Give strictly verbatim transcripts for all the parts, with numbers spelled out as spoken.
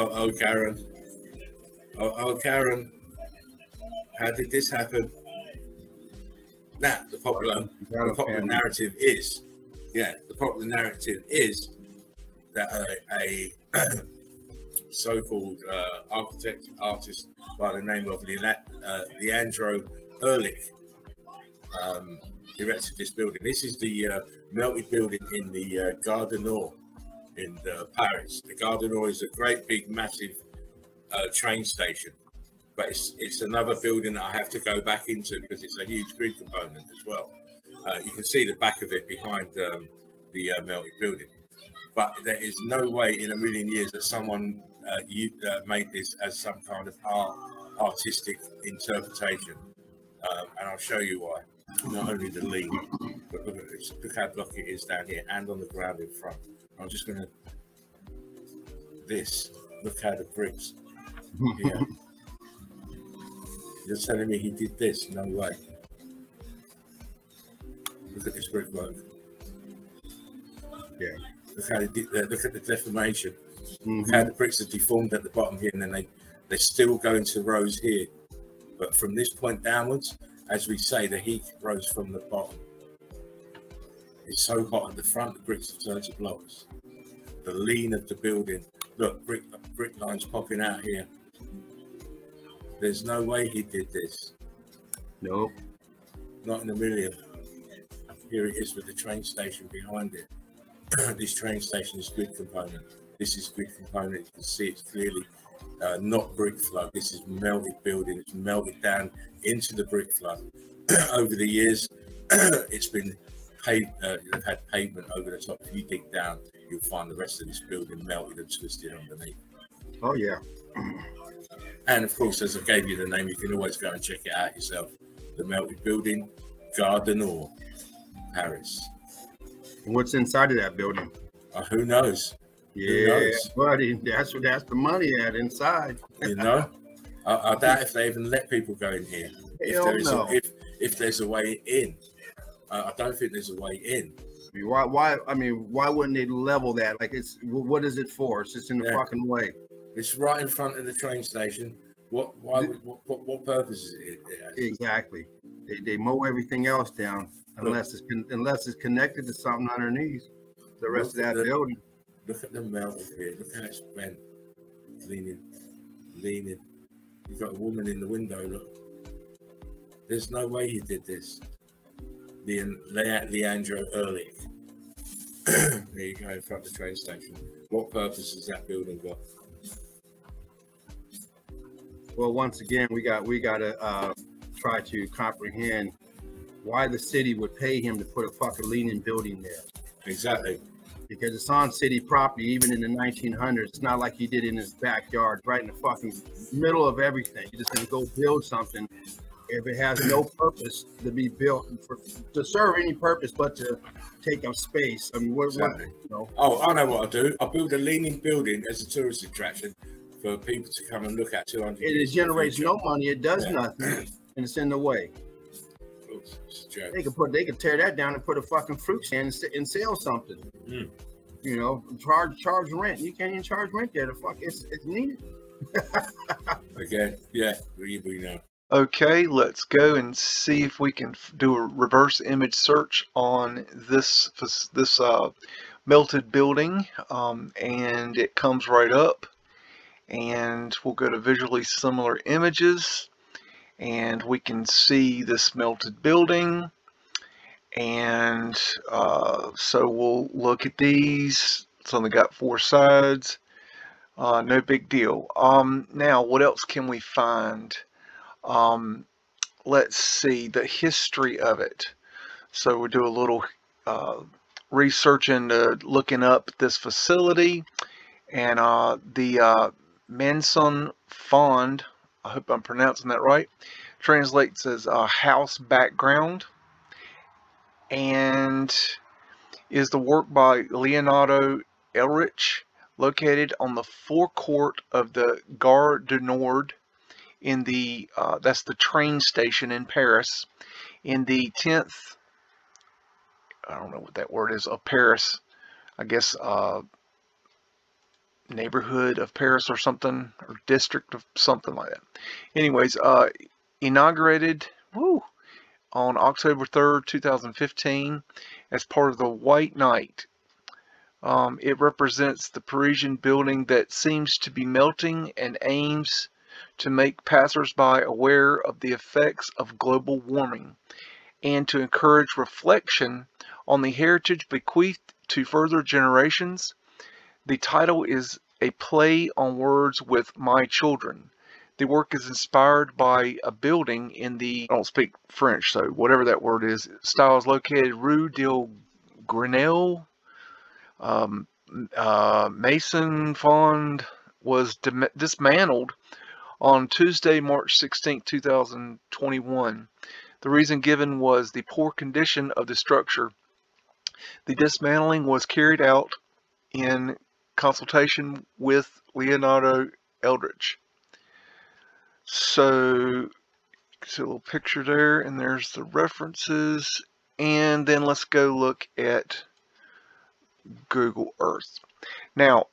Oh, oh, Karen. Oh, oh, Karen. How did this happen? Now, the popular, the popular narrative is, yeah, the popular narrative is that a, a so-called uh, architect, artist by the name of Le uh, Leandro Erlich um, erected this building. This is the uh, melted building in the uh, Gare du Nord in uh, Paris. The Gare du Nord is a great big massive uh, train station, but it's, it's another building that I have to go back into because it's a huge grid component as well. Uh, you can see the back of it behind um, the uh, melted building, but there is no way in a million years that someone uh, you, uh, made this as some kind of art, artistic interpretation, um, and I'll show you why. Not only the lead, but look, at this, look how blocky it is down here and on the ground in front. I'm just going to this. Look how the bricks. Yeah. You're telling me he did this? No way. Look at this brickwork. Yeah. Look how they did, uh, look at the deformation. Mm-hmm. Look how the bricks are deformed at the bottom here, and then they they still go into rows here. But from this point downwards, as we say, the heat rose from the bottom. It's so hot at the front, the bricks have turned to blocks. The lean of the building. Look, brick brick lines popping out here. There's no way he did this. No. Not in a million. Here it is with the train station behind it. This train station is grid component. This is grid component. You can see it's clearly uh, not brick flood. This is melted building. It's melted down into the brick flood. Over the years, it's been paved. Uh, they've had pavement over the top. If you dig down, you'll find the rest of this building melted and twisted underneath. Oh, yeah. And of course, as I gave you the name, you can always go and check it out yourself. The melted building, Gare du Nord, Paris. What's inside of that building? Uh, who knows? Yeah, who knows? Buddy, that's what that's the money at inside. You know, I, I doubt if they even let people go in here. If there is, no. a, if if there's a way in, uh, I don't think there's a way in. Why? Why? I mean, why wouldn't they level that? Like, it's what is it for? It's just in the yeah. fucking way. It's right in front of the train station. What? Why? What? What, what purpose is it? Exactly. They, they mow everything else down unless look, it's unless it's connected to something underneath the rest of that the, building. Look at the melt here. Look how it's bent, leaning, leaning. You've got a woman in the window. Look. There's no way he did this. The Le, Leandro Erlich. There you go, in front of the train station. What purpose has that building got? Well, once again, we got we got to uh, try to comprehend why the city would pay him to put a fucking leaning building there. Exactly. Because it's on city property, even in the nineteen hundreds. It's not like he did in his backyard, right in the fucking middle of everything. You're just going to go build something if it has no purpose to be built, for, to serve any purpose but to take up space. I mean, what? Exactly. what you know? Oh, I know what I'll do. I'll build a leaning building as a tourist attraction for people to come and look at. Two hundred. It generates no money. It does yeah. nothing, and it's in the way. Oops, it's a joke. They could put, they could tear that down and put a fucking fruit stand and, and sell something. Mm. You know, charge charge rent. You can't even charge rent there. The fuck, it's it's needed. Okay, yeah, we we know. Okay, let's go and see if we can do a reverse image search on this this uh, melted building, um, and it comes right up. And we'll go to visually similar images, and we can see this melted building. And uh, so we'll look at these. It's only got four sides. Uh, no big deal. Um, now, what else can we find? Um, let's see the history of it. So we'll do a little uh, research into looking up this facility, and uh, the uh, Maison Fond, I hope I'm pronouncing that right, translates as a house background, and is the work by Leandro Erlich, located on the forecourt of the Gare du Nord in the uh, that's the train station in Paris, in the tenth, I don't know what that word is, of Paris, I guess, uh, neighborhood of Paris or something, or district of something like that. Anyways, uh, inaugurated woo, on October third, two thousand fifteen, as part of the White Night. Um, it represents the Parisian building that seems to be melting and aims to make passersby aware of the effects of global warming and to encourage reflection on the heritage bequeathed to further generations. The title is a play on words with My Children. The work is inspired by a building in the, I don't speak French, so whatever that word is, style is located Rue de Grenelle. Um, uh, Maison Fond was dismantled on Tuesday, March sixteenth, two thousand twenty-one. The reason given was the poor condition of the structure. The dismantling was carried out in consultation with Leandro Erlich. So, you can see a little picture there, and there's the references. And then let's go look at Google Earth. Now,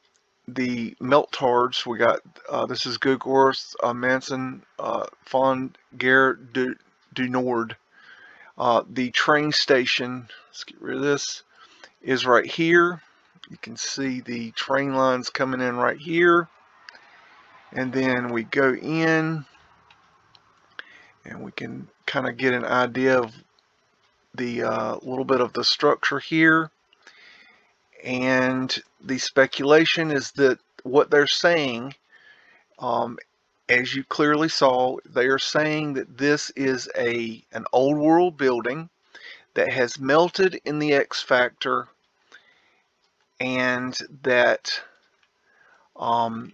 the meltards we got. Uh, this is Google Earth, uh, Maison uh, Fond, Gare du, du Nord. Uh, the train station. Let's get rid of this. Is right here. You can see the train lines coming in right here. And then we go in, and we can kind of get an idea of the uh, little bit of the structure here. And the speculation is that what they're saying, um, as you clearly saw, they are saying that this is a an old world building that has melted in the X Factor, and that um,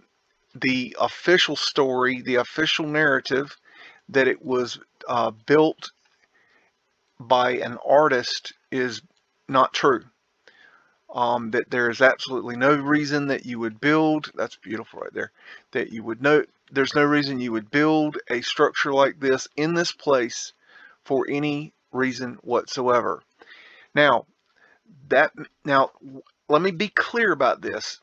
the official story, the official narrative, that it was uh, built by an artist is not true. Um, that there is absolutely no reason that you would build, that's beautiful right there, that you would know, there's no reason you would build a structure like this in this place for any reason whatsoever. Now, that, now, let me be clear about this.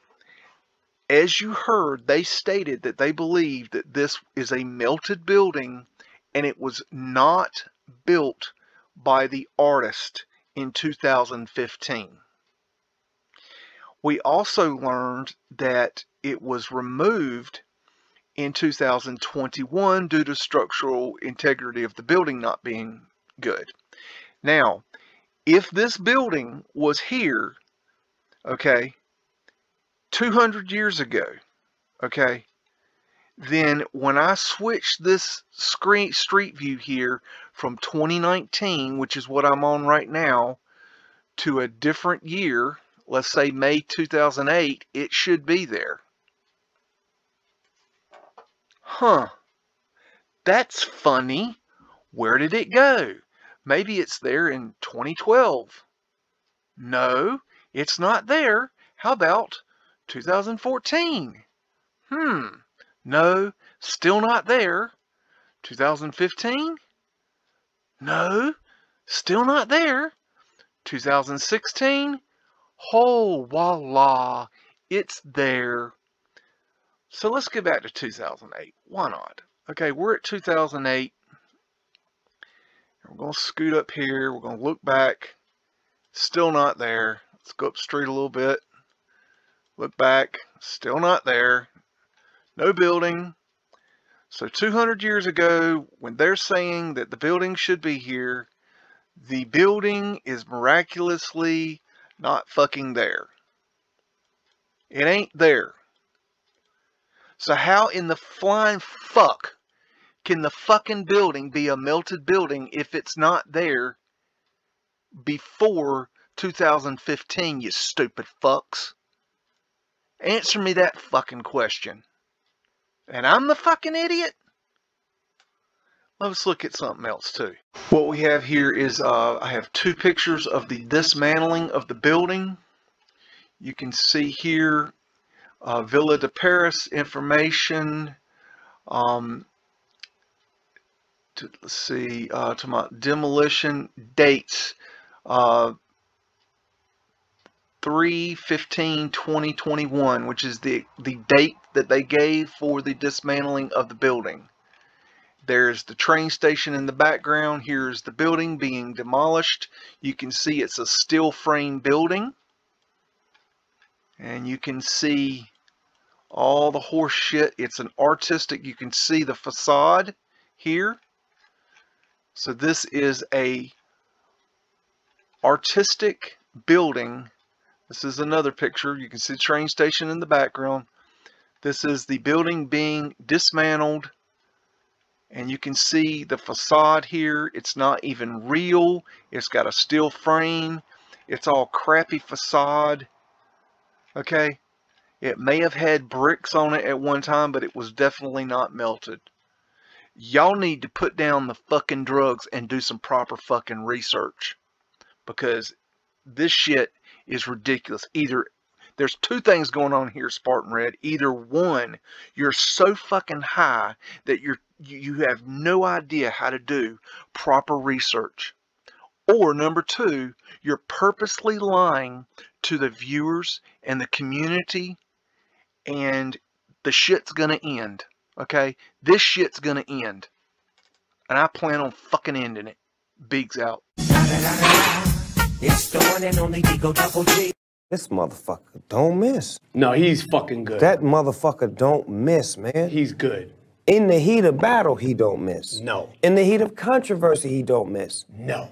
As you heard, they stated that they believe that this is a melted building and it was not built by the artist in two thousand fifteen. We also learned that it was removed in two thousand twenty-one due to structural integrity of the building not being good. Now, if this building was here, okay, two hundred years ago, okay, then when I switch this screen street view here from twenty nineteen, which is what I'm on right now, to a different year, let's say May two thousand eight, it should be there. Huh. That's funny. Where did it go? Maybe it's there in twenty twelve. No, it's not there. How about two thousand fourteen? Hmm. No, still not there. two thousand fifteen? No, still not there. two thousand sixteen? Oh, voila, it's there. So let's get back to two thousand eight. Why not? Okay, we're at two thousand eight. We're going to scoot up here. We're going to look back. Still not there. Let's go up the street a little bit. Look back. Still not there. No building. So two hundred years ago, when they're saying that the building should be here, the building is miraculously not fucking there. It ain't there. So how in the flying fuck can the fucking building be a melted building if it's not there before two thousand fifteen, you stupid fucks? Answer me that fucking question. And I'm the fucking idiot? Let's look at something else too. What we have here is uh, I have two pictures of the dismantling of the building. You can see here uh, Villa de Paris information. Um, to, let's see, uh, to my demolition dates. Uh, three fifteen twenty twenty-one, which is the, the date that they gave for the dismantling of the building. There's the train station in the background. Here's the building being demolished. You can see it's a steel frame building. And you can see all the horse shit. It's an artistic, you can see the facade here. So this is a artistic building. This is another picture. You can see the train station in the background. This is the building being dismantled. And you can see the facade here. It's not even real. It's got a steel frame. It's all crappy facade. Okay. It may have had bricks on it at one time, but it was definitely not melted. Y'all need to put down the fucking drugs and do some proper fucking research, because this shit is ridiculous. Either there's two things going on here, Spartan Red. Either one, you're so fucking high that you're you have no idea how to do proper research. Or number two, you're purposely lying to the viewers and the community, and the shit's gonna end. Okay? This shit's gonna end. And I plan on fucking ending it. Biggs out. It's the one and only Digo Double G. This motherfucker don't miss. No, he's fucking good. That motherfucker don't miss, man. He's good. In the heat of battle, he don't miss. No. In the heat of controversy, he don't miss. No.